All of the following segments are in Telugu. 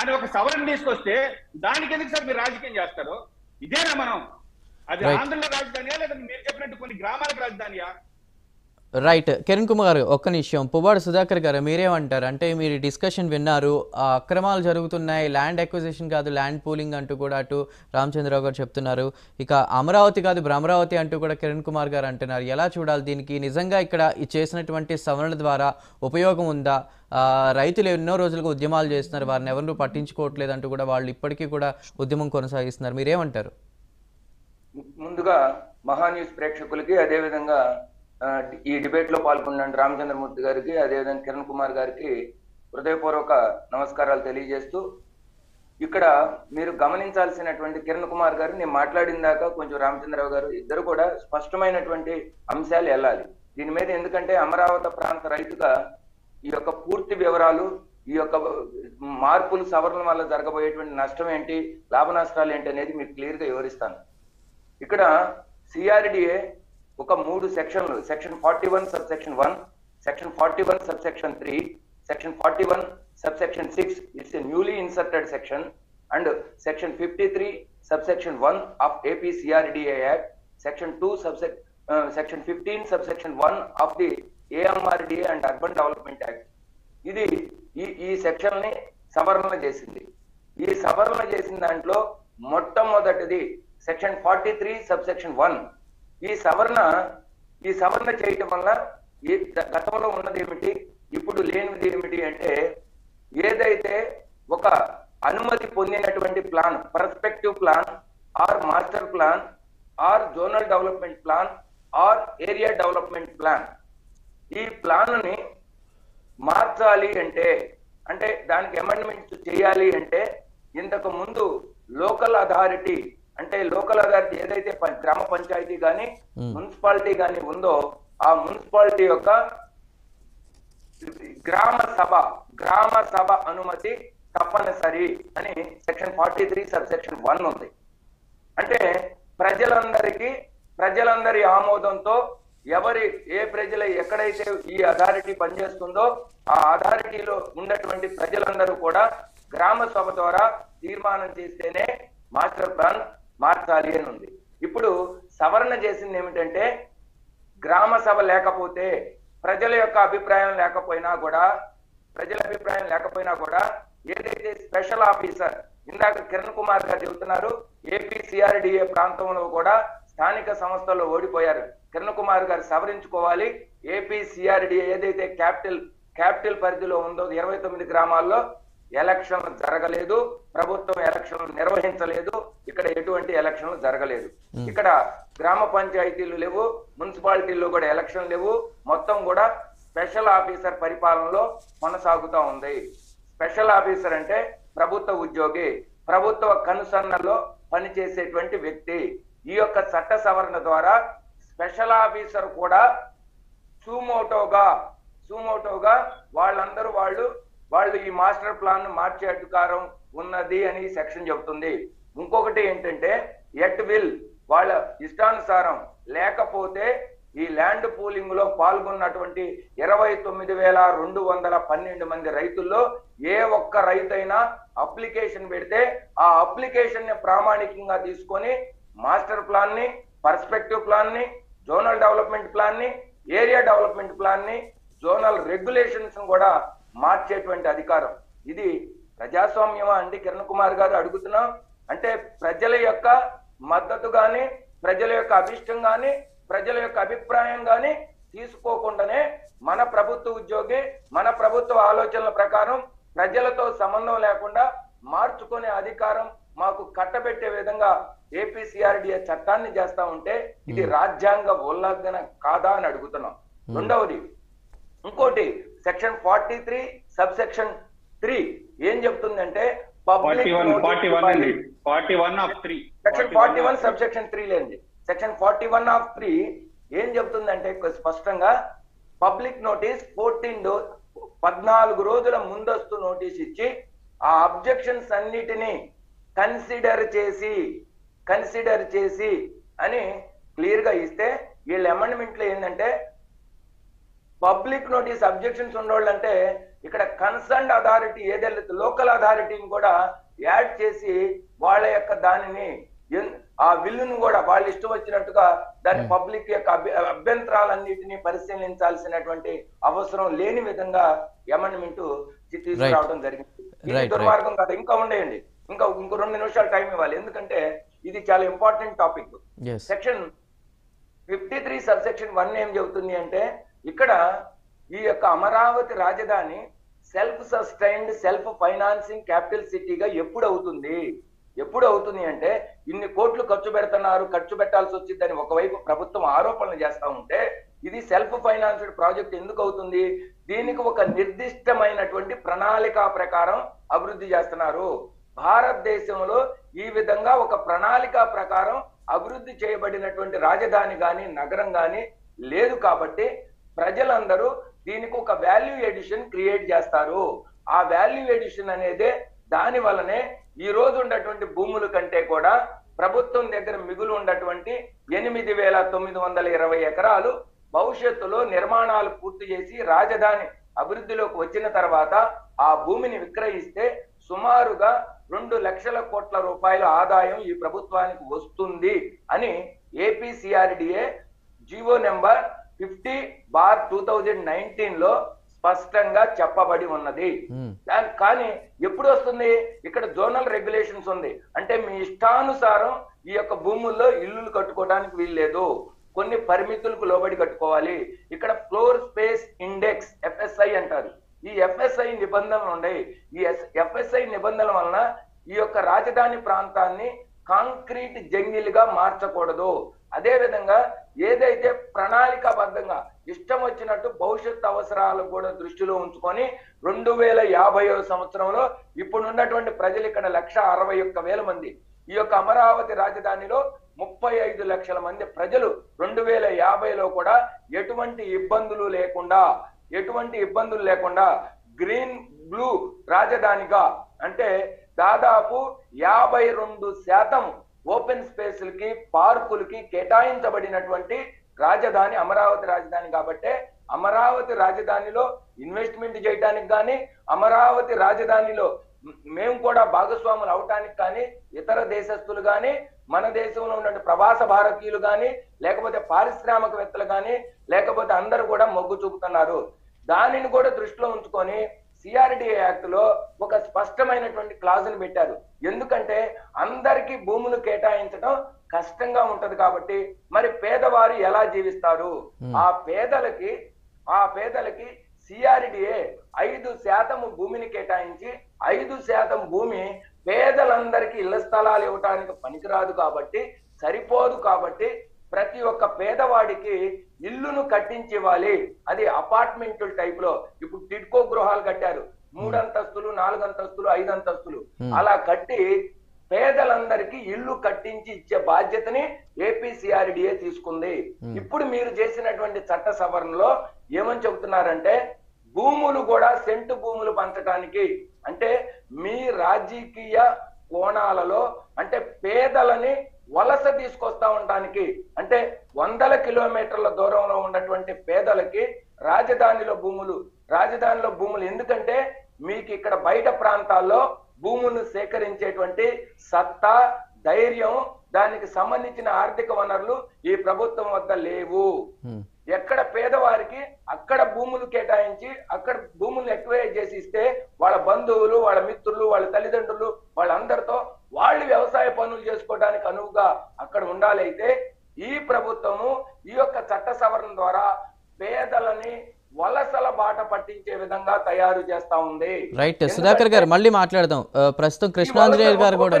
అని ఒక సవరణ తీసుకొస్తే దానికి ఎందుకు సార్ మీరు రాజకీయం చేస్తారు? ఇదేనా మనం అది ఆంధ్రలో రాజధానియా లేదా మీరు చెప్పినట్టు కొన్ని గ్రామాలకు రాజధానియా? రైట్ కిరణ్ కుమార్ గారు, ఒక్క నిమిషం. పువ్వాడ సుధాకర్ గారు, మీరేమంటారు? అంటే మీరు డిస్కషన్ విన్నారు, అక్రమాలు జరుగుతున్నాయి, ల్యాండ్ అక్విజిషన్ కాదు ల్యాండ్ పూలింగ్ అంటూ కూడా అటు రామచంద్రరావు గారు చెప్తున్నారు, ఇక అమరావతి కాదు భ్రమరావతి అంటూ కూడా కిరణ్ కుమార్ గారు అంటున్నారు. ఎలా చూడాలి దీనికి? నిజంగా ఇక్కడ చేసినటువంటి సవరణ ద్వారా ఉపయోగం ఉందా? రైతులు ఎన్నో రోజులుగా ఉద్యమాలు చేస్తున్నారు, వారిని ఎవరు పట్టించుకోవట్లేదు అంటూ కూడా వాళ్ళు ఇప్పటికీ కూడా ఉద్యమం కొనసాగిస్తున్నారు. మీరేమంటారు? ముందుగా మహాన్యూస్ ప్రేక్షకులకి, అదేవిధంగా ఈ డిబేట్ లో పాల్గొన్న రామచంద్రమూర్తి గారికి, అదేవిధంగా కిరణ్ కుమార్ గారికి హృదయపూర్వక నమస్కారాలు తెలియజేస్తూ, ఇక్కడ మీరు గమనించాల్సినటువంటి కిరణ్ కుమార్ గారు, నేను మాట్లాడిన దాకా కొంచెం రామచంద్రరావు గారు ఇద్దరు కూడా స్పష్టమైనటువంటి అంశాలు వెళ్ళాలి దీని మీద. ఎందుకంటే అమరావతి ప్రాంత రైతుగా ఈ యొక్క పూర్తి వివరాలు, ఈ యొక్క మార్పులు సవరణ వల్ల జరగబోయేటువంటి నష్టం ఏంటి, లాభ నష్టాలు ఏంటి అనేది మీకు క్లియర్ గా వివరిస్తాను. ఇక్కడ సిఆర్డిఏ ఒక 3 సెక్షన్లు, section 41 sub section 1, section 41 sub section 3, section 41 sub section 6, it's a newly inserted section, and section 53 sub section 1 of APCRDA Act, section 15 sub section 1 of the AMRDA and urban development act. ఇది ఈ సెక్షన్ ని సవరణ చేసింది. ఈ సవరణ చేసిన దాంట్లో మొట్టమొదటిది సెక్షన్ 43 సబ్ సెక్షన్ 1. ఈ సవరణ చేయటం వల్ల ఈ గతంలో ఉన్నది ఏమిటి, ఇప్పుడు లేనిది ఏమిటి అంటే, ఏదైతే ఒక అనుమతి పొందినటువంటి plan, perspective plan or master plan or zonal development plan or area development plan, ఈ ప్లాన్ని మార్చాలి అంటే, దానికి అమెండ్మెంట్ చేయాలి అంటే, ఇంతకు ముందు లోకల్ అథారిటీ ఏదైతే గ్రామ పంచాయతీ కానీ మున్సిపాలిటీ కానీ ఉందో, ఆ మున్సిపాలిటీ యొక్క గ్రామ సభ అనుమతి తప్పనిసరి అని సెక్షన్ 43 సబ్ సెక్షన్ 1 ఉంది. అంటే ప్రజలందరి ఆమోదంతో ప్రజల ఎక్కడైతే ఈ అథారిటీ పనిచేస్తుందో ఆ అథారిటీలో ఉన్నటువంటి ప్రజలందరూ కూడా గ్రామ సభ ద్వారా తీర్మానం చేస్తేనే మాస్టర్ ప్లాన్ మార్చాలి అని ఉంది. ఇప్పుడు సవరణ చేసింది ఏమిటంటే, గ్రామ సభ లేకపోతే, ప్రజల అభిప్రాయం లేకపోయినా కూడా ఏదైతే స్పెషల్ ఆఫీసర్, ఇందాక కిరణ్ కుమార్ గారు చెబుతున్నారు APCRDA ప్రాంతంలో కూడా స్థానిక సంస్థల్లో ఓడిపోయారు. కిరణ్ కుమార్ గారు సవరించుకోవాలి, APCRDA ఏదైతే క్యాపిటల్ పరిధిలో ఉందో 29 గ్రామాల్లో ఎలక్షన్లు జరగలేదు, ప్రభుత్వం ఎలక్షన్లు నిర్వహించలేదు, ఇక్కడ ఎటువంటి ఎలక్షన్లు జరగలేదు, ఇక్కడ గ్రామ పంచాయతీలు లేవు, మున్సిపాలిటీల్లో కూడా ఎలక్షన్ లేవు, మొత్తం కూడా స్పెషల్ ఆఫీసర్ పరిపాలనలో కొనసాగుతా ఉంది. స్పెషల్ ఆఫీసర్ అంటే ప్రభుత్వ ఉద్యోగి, ప్రభుత్వ కనుసన్నల్లో పనిచేసేటువంటి వ్యక్తి. ఈ యొక్క చట్ట సవరణ ద్వారా స్పెషల్ ఆఫీసర్ కూడా సుమోటోగా వాళ్ళు ఈ మాస్టర్ ప్లాన్ మార్చే అధికారం ఉన్నది అని సెక్షన్ చెబుతుంది. ఇంకొకటి ఏంటంటే, ఎట్ విల్, వాళ్ళ ఇష్టానుసారం లేకపోతే ఈ ల్యాండ్ పూలింగ్ లో పాల్గొన్నటువంటి 29,212 మంది రైతుల్లో ఏ ఒక్క రైతైనా అప్లికేషన్ పెడితే ఆ అప్లికేషన్ ని ప్రామాణికంగా తీసుకొని మాస్టర్ ప్లాన్ ని, పర్స్పెక్టివ్ ప్లాన్ ని, జోనల్ డెవలప్మెంట్ ప్లాన్ ని, ఏరియా డెవలప్మెంట్ ప్లాన్ ని, జోనల్ రెగ్యులేషన్స్ కూడా మార్చేటువంటి అధికారం. ఇది ప్రజాస్వామ్యమా అండి కిరణ్ కుమార్ గారు అడుగుతున్నాం? అంటే ప్రజల యొక్క మద్దతు గాని, ప్రజల యొక్క అభిష్టం గాని, ప్రజల యొక్క అభిప్రాయం గాని తీసుకోకుండానే మన ప్రభుత్వ ఉద్యోగి మన ప్రభుత్వ ఆలోచనల ప్రకారం ప్రజలతో సంబంధం లేకుండా మార్చుకునే అధికారం మాకు కట్టబెట్టే విధంగా APCRDA చట్టాన్ని చేస్తా ఉంటే ఇది రాజ్యాంగ ఉల్లంఘన కాదా అని అడుగుతున్నాం. రెండవది ఇంకోటి, సెక్షన్ 43 సబ్ సెక్షన్ 3 ఏం చెప్తుందంటే, సెక్షన్ 41 ఆఫ్ 3 ఏం చెప్తుందంటే స్పష్టంగా, పబ్లిక్ నోటీస్ 14 రోజుల ముందస్తు నోటీస్ ఇచ్చి ఆ అబ్జెక్షన్స్ అన్నిటినీ కన్సిడర్ చేసి అని క్లియర్ గా ఇస్తే, వీళ్ళ అమెండ్మెంట్ లో ఏంటంటే పబ్లిక్ నోటీస్ అబ్జెక్షన్స్ ఉన్నోళ్ళంటే ఇక్కడ కన్సర్న్ అథారిటీ ఏదైతే లోకల్ అథారిటీని కూడా యాడ్ చేసి వాళ్ళ యొక్క దానిని ఆ బిల్లును కూడా వాళ్ళు ఇష్టం వచ్చినట్టుగా దాని పబ్లిక్ యొక్క అభ్యంతరాలన్నిటిని పరిశీలించాల్సినటువంటి అవసరం లేని విధంగా అమెండ్మెంట్ తీసుకురావడం జరిగింది. దుర్మార్గం కాదు. ఇంకా ఉండేయండి, ఇంకా ఇంకో 2 నిమిషాలు టైం ఇవ్వాలి, ఎందుకంటే ఇది చాలా important topic. Section 53 sub section 1 ఏం చెబుతుంది అంటే, ఇక్కడ ఈ యొక్క అమరావతి రాజధాని self sustained self financing capital సిటీగా ఎప్పుడు అవుతుంది అంటే, ఇన్ని కోట్లు ఖర్చు పెట్టాల్సి వచ్చిందని ఒకవైపు ప్రభుత్వం ఆరోపణలు చేస్తా ఉంటే, ఇది సెల్ఫ్ ఫైనాన్స్డ్ ప్రాజెక్ట్ ఎందుకు అవుతుంది? దీనికి ఒక నిర్దిష్టమైనటువంటి ప్రణాళిక ప్రకారం అభివృద్ధి చేస్తున్నారు. భారతదేశంలో ఈ విధంగా ఒక ప్రణాళిక ప్రకారం అభివృద్ధి చేయబడినటువంటి రాజధాని కానీ నగరం కానీ లేదు. కాబట్టి ప్రజలందరూ దీనికి ఒక వాల్యూ ఎడిషన్ క్రియేట్ చేస్తారు. ఆ వాల్యూ ఎడిషన్ అనేదే దాని వలనే ఈ రోజు ఉన్నటువంటి భూముల కంటే కూడా ప్రభుత్వం దగ్గర మిగులు ఉన్నటువంటి 8,920 ఎకరాలు భవిష్యత్తులో నిర్మాణాలు పూర్తి చేసి రాజధాని అభివృద్ధిలోకి వచ్చిన తర్వాత ఆ భూమిని విక్రయిస్తే సుమారుగా 2 లక్షల కోట్ల రూపాయల ఆదాయం ఈ ప్రభుత్వానికి వస్తుంది అని APCRDA GO No. 50/2019 లో స్పష్టంగా చెప్పబడి ఉన్నది. కానీ ఎప్పుడు వస్తుంది? ఇక్కడ జోనల్ రెగ్యులేషన్స్ ఉంది. అంటే మీ ఇష్టానుసారం ఈ యొక్క భూముల్లో ఇల్లులు కట్టుకోవడానికి వీల్లేదు, కొన్ని పరిమితులకు లోబడి కట్టుకోవాలి. ఇక్కడ ఫ్లోర్ స్పేస్ ఇండెక్స్ FSI అంటారు. ఈ FSI నిబంధనలు ఉన్నాయి. ఈ FSI నిబంధనల వలన ఈ యొక్క రాజధాని ప్రాంతాన్ని కాంక్రీట్ జంగిల్గా మార్చకూడదు. అదే విధంగా ఏదైతే ప్రణాళికాబద్ధంగా ఇష్టం వచ్చినట్టు భవిష్యత్తు అవసరాలు కూడా దృష్టిలో ఉంచుకొని 2050వ సంవత్సరంలో ఇప్పుడున్నటువంటి ప్రజలు ఇక్కడ 1,61,000 మంది, ఈ యొక్క అమరావతి రాజధానిలో 35 లక్షల మంది ప్రజలు 2050లో కూడా ఎటువంటి ఇబ్బందులు లేకుండా గ్రీన్ బ్లూ రాజధానిగా, అంటే దాదాపు 52% ఓపెన్ స్పేసులకి పార్కులకి కేటాయించబడినటువంటి రాజధాని అమరావతి రాజధాని. కాబట్టి అమరావతి రాజధానిలో ఇన్వెస్ట్మెంట్ చేయడానికి కానీ అమరావతి రాజధానిలో మేము కూడా భాగస్వాములు అవటానికి కానీ ఇతర దేశస్తులు కానీ మన దేశంలో ఉన్న ప్రవాస భారతీయులు కానీ లేకపోతే పారిశ్రామికవేత్తలు కానీ లేకపోతే అందరూ కూడా మొగ్గు చూపుతున్నారు. దానిని కూడా దృష్టిలో ఉంచుకొని CRDA యాక్ట్ లో ఒక స్పష్టమైనటువంటి క్లాజులు పెట్టారు. ఎందుకంటే అందరికీ భూములు కేటాయించడం కష్టంగా ఉంటది కాబట్టి మరి పేదవారు ఎలా జీవిస్తారు? ఆ పేదలకి CRDA 5% భూమిని కేటాయించి 5% భూమి పేదలందరికీ ఇళ్ల స్థలాలు ఇవ్వటానికి పనికిరాదు కాబట్టి, సరిపోదు కాబట్టి ప్రతి ఒక్క పేదవాడికి ఇల్లును కట్టించేవాలి. అది అపార్ట్మెంట్ టైప్ లో ఇప్పుడు టిడ్కో గృహాలు కట్టారు, 3 అంతస్తులు 4 అంతస్తులు 5 అంతస్తులు అలా కట్టి పేదలందరికీ ఇల్లు కట్టించి ఇచ్చే బాధ్యతని APCRDA తీసుకుంది. ఇప్పుడు మీరు చేసినటువంటి చట్ట సవరణలో ఏమని చెబుతున్నారంటే, భూములు కూడా సెంటు భూములు పంచడానికి, అంటే మీ రాజకీయ కోణాలలో అంటే పేదలని వలస తీసుకొస్తా ఉండడానికి, అంటే 100 కిలోమీటర్ల దూరంలో ఉన్నటువంటి పేదలకి రాజధానిలో భూములు ఎందుకంటే మీకు ఇక్కడ బయట ప్రాంతాల్లో భూములను సేకరించేటువంటి సత్తా, ధైర్యం, దానికి సంబంధించిన ఆర్థిక వనరులు ఈ ప్రభుత్వం వద్ద లేవు. ఎక్కడ పేదవారికి అక్కడ భూములు కేటాయించి అక్కడ భూములు ఎక్వైర్ చేసి ఇస్తే వాళ్ళ బంధువులు, వాళ్ళ మిత్రులు, వాళ్ళ తల్లిదండ్రులు, వాళ్ళందరితో వాళ్ళు వ్యవసాయ పనులు చేసుకోవడానికి అనువుగా అక్కడ ఉండాలి. అయితే ఈ ప్రభుత్వము ఈ యొక్క చట్ట సవరణ ద్వారా పేదలని వలసల బాట పట్టించే విధంగా తయారు చేస్తా ఉంది. రైట్ సుధాకర్ గారు, మళ్ళీ మాట్లాడదాం. ప్రస్తుతం కృష్ణాంజనేయులు గారు కూడా,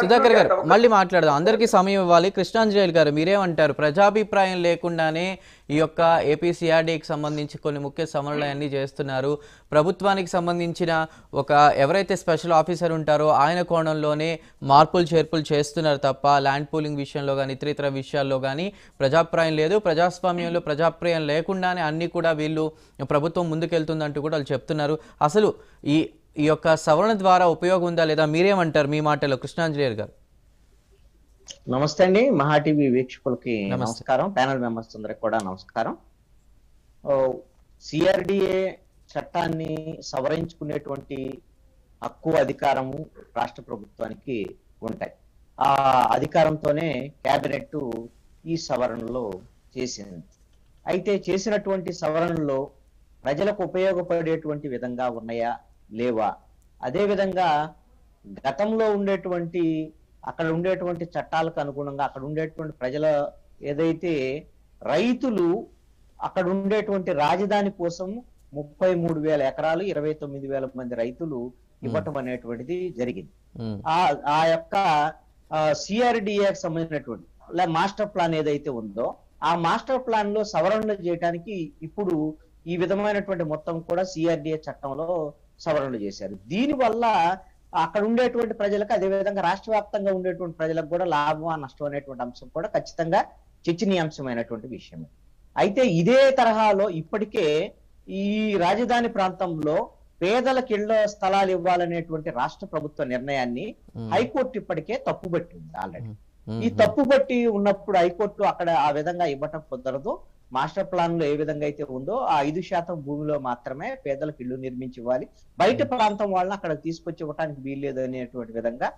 సుధాకర్ గారు మళ్ళీ మాట్లాడదాం, అందరికీ సమయం ఇవ్వాలి. కృష్ణాంజనేయులు గారు, మీరేమంటారు? ప్రజాభిప్రాయం లేకుండానే ఈ యొక్క APCRDAకి సంబంధించి కొన్ని ముఖ్య సవరణలు అన్నీ చేస్తున్నారు. ప్రభుత్వానికి సంబంధించిన ఒక ఎవరైతే స్పెషల్ ఆఫీసర్ ఉంటారో ఆయన కోణంలోనే మార్పులు చేర్పులు చేస్తున్నారు తప్ప ల్యాండ్ పూలింగ్ విషయంలో కానీ ఇతర విషయాల్లో కానీ ప్రజాభిప్రాయం లేదు. ప్రజాస్వామ్యంలో ప్రజాభిప్రాయం లేకుండానే అన్నీ కూడా వీళ్ళు ప్రభుత్వం ముందుకెళ్తుందంటూ కూడా వాళ్ళు చెప్తున్నారు. అసలు ఈ యొక్క సవరణ ద్వారా ఉపయోగం ఉందా లేదా? మీరేమంటారు మీ మాటలో కృష్ణాంజనేయులు గారు? నమస్తే అండి, మహా టీవీ వీక్షకులకి నమస్కారం, ప్యానల్ మెంబర్స్ అందరికి కూడా నమస్కారం. CRDA చట్టాన్ని సవరించుకునేటువంటి హక్కు అధికారము రాష్ట్ర ప్రభుత్వానికి ఉంటాయి. ఆ అధికారంతోనే కేబినెట్ ఈ సవరణలో చేసింది. అయితే చేసినటువంటి సవరణలో ప్రజలకు ఉపయోగపడేటువంటి విధంగా ఉన్నాయా లేవా, అదేవిధంగా గతంలో ఉండేటువంటి అక్కడ ఉండేటువంటి చట్టాలకు అనుగుణంగా అక్కడ ఉండేటువంటి ప్రజల ఏదైతే రైతులు అక్కడ ఉండేటువంటి రాజధాని కోసం 33,000 ఎకరాలు 29,000 మంది రైతులు ఇవ్వటం అనేటువంటిది జరిగింది. ఆ యొక్క సిఆర్డిఏకి సంబంధించినటువంటి మాస్టర్ ప్లాన్ ఏదైతే ఉందో ఆ మాస్టర్ ప్లాన్ లో సవరణలు చేయడానికి ఇప్పుడు ఈ విధమైనటువంటి మొత్తం కూడా సిఆర్డిఏ చట్టంలో సవరణలు చేశారు. దీనివల్ల అక్కడ ఉండేటువంటి ప్రజలకు అదేవిధంగా రాష్ట్ర వ్యాప్తంగా ఉండేటువంటి ప్రజలకు కూడా లాభం నష్టం అనేటువంటి అంశం కూడా ఖచ్చితంగా చర్చనీయాంశమైనటువంటి విషయమే. అయితే ఇదే తరహాలో ఇప్పటికే ఈ రాజధాని ప్రాంతంలో పేదలకు ఇళ్ల స్థలాలు ఇవ్వాలనేటువంటి రాష్ట్ర ప్రభుత్వ నిర్ణయాన్ని హైకోర్టు ఇప్పటికే తప్పుబట్టింది. ఆల్రెడీ ఈ తప్పుబట్టి ఉన్నప్పుడు హైకోర్టు అక్కడ ఆ విధంగా ఇవ్వటం కుదరదు, మాస్టర్ ప్లాన్ లో ఏ విధంగా అయితే ఉందో ఆ 5% భూమిలో మాత్రమే పేదలకు ఇళ్లు నిర్మించి ఇవ్వాలి, బయట ప్రాంతం వాళ్ళని అక్కడ తీసుకొచ్చి ఇవ్వడానికి వీల్లేదు అనేటువంటి విధంగా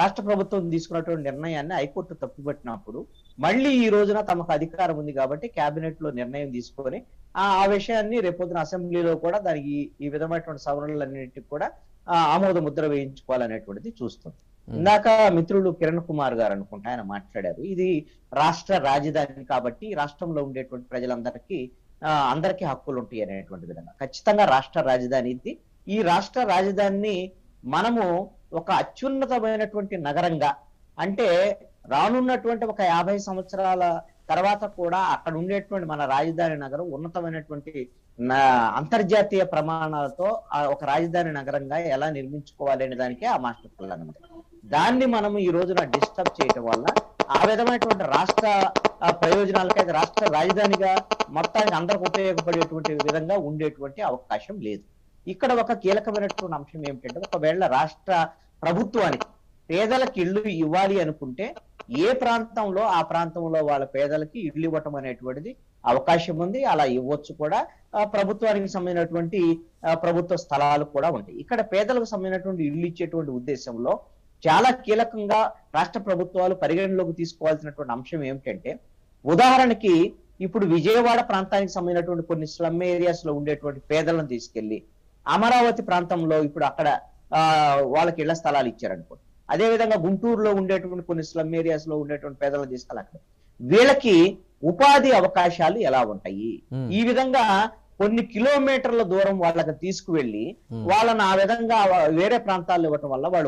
రాష్ట్ర ప్రభుత్వం తీసుకున్నటువంటి నిర్ణయాన్ని హైకోర్టు తప్పుబట్టినప్పుడు మళ్ళీ ఈ రోజున తమకు అధికారం ఉంది కాబట్టి కేబినెట్ లో నిర్ణయం తీసుకొని ఆ విషయాన్ని రేపొద్దున అసెంబ్లీలో కూడా దానికి ఈ విధమైనటువంటి సవరణలన్నింటికి కూడా ఆమోద ముద్ర వేయించుకోవాలనేటువంటిది చూస్తుంది. ఇందాక మిత్రులు కిరణ్ కుమార్ గారు అనుకుంటా ఆయన మాట్లాడారు, ఇది రాష్ట్ర రాజధాని కాబట్టి రాష్ట్రంలో ఉండేటువంటి ప్రజలందరికీ అందరికీ హక్కులు ఉంటాయి అనేటువంటి విధంగా ఖచ్చితంగా రాష్ట్ర రాజధాని ఇది. ఈ రాష్ట్ర రాజధానిని మనము ఒక అత్యున్నతమైనటువంటి నగరంగా, అంటే రానున్నటువంటి ఒక 50 సంవత్సరాల తర్వాత కూడా అక్కడ ఉండేటువంటి మన రాజధాని నగరం ఉన్నతమైనటువంటి అంతర్జాతీయ ప్రమాణాలతో ఒక రాజధాని నగరంగా ఎలా నిర్మించుకోవాలి అనే దానికే ఆ మాస్టర్ ప్లాన్ అనమాట. దాన్ని మనం ఈ రోజున డిస్టర్బ్ చేయడం వల్ల ఆ విధమైనటువంటి రాష్ట్ర ప్రయోజనాలకైతే రాష్ట్ర రాజధానిగా మొత్తానికి అందరికి ఉపయోగపడేటువంటి విధంగా ఉండేటువంటి అవకాశం లేదు. ఇక్కడ ఒక కీలకమైనటువంటి అంశం ఏమిటంటే, ఒకవేళ రాష్ట్ర ప్రభుత్వానికి పేదలకు ఇళ్లు ఇవ్వాలి అనుకుంటే ఏ ప్రాంతంలో ఆ ప్రాంతంలో వాళ్ళ పేదలకి ఇళ్ళు ఇవ్వటం అనేటువంటిది అవకాశం ఉంది, అలా ఇవ్వచ్చు కూడా. ప్రభుత్వానికి సంబంధించినటువంటి ప్రభుత్వ స్థలాలు కూడా ఉంటాయి. ఇక్కడ పేదలకు సంబంధించినటువంటి ఇళ్ళు ఇచ్చేటువంటి ఉద్దేశంలో చాలా కీలకంగా రాష్ట్ర ప్రభుత్వాలు పరిగణలోకి తీసుకోవాల్సినటువంటి అంశం ఏమిటంటే, ఉదాహరణకి ఇప్పుడు విజయవాడ ప్రాంతానికి సంబంధించినటువంటి కొన్ని స్లమ్ ఏరియాస్ లో ఉండేటువంటి పేదలను తీసుకెళ్లి అమరావతి ప్రాంతంలో ఇప్పుడు అక్కడ వాళ్ళకి ఇళ్ల స్థలాలు ఇచ్చారనుకోండి, అదేవిధంగా గుంటూరులో ఉండేటువంటి కొన్ని స్లమ్ ఏరియాస్ లో ఉండేటువంటి పేదలను తీసుకెళ్ళి వీళ్ళకి ఉపాధి అవకాశాలు ఎలా ఉంటాయి, ఈ విధంగా కొన్ని కిలోమీటర్ల దూరం వాళ్ళకి తీసుకువెళ్ళి వాళ్ళని ఆ విధంగా వేరే ప్రాంతాల్లో ఇవ్వటం వల్ల